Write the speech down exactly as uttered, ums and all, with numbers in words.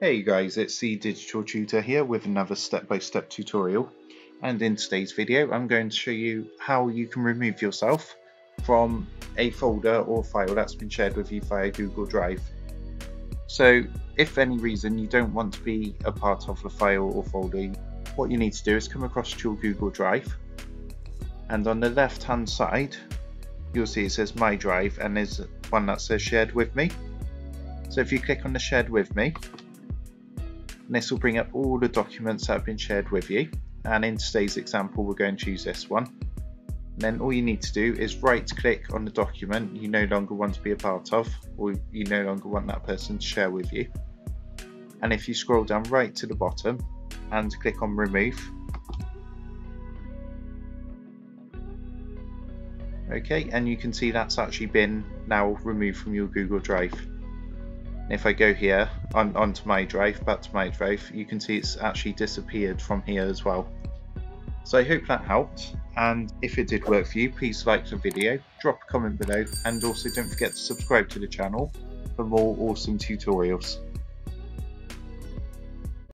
Hey guys, it's the Digital Tutor here with another step-by-step tutorial, and in today's video I'm going to show you how you can remove yourself from a folder or file that's been shared with you via Google Drive. So if for any reason you don't want to be a part of the file or folder, what you need to do is come across to your Google Drive, and on the left hand side you'll see it says My Drive, and there's one that says Shared With Me. So if you click on the Shared With Me, and this will bring up all the documents that have been shared with you, and in today's example we're going to use this one. And then all you need to do is right click on the document you no longer want to be a part of, or you no longer want that person to share with you, and if you scroll down right to the bottom and click on remove. Okay, and you can see that's actually been now removed from your Google Drive. If I go here on, onto my drive, back to my drive, you can see it's actually disappeared from here as well. So I hope that helped, and if it did work for you, please like the video, drop a comment below, and also don't forget to subscribe to the channel for more awesome tutorials.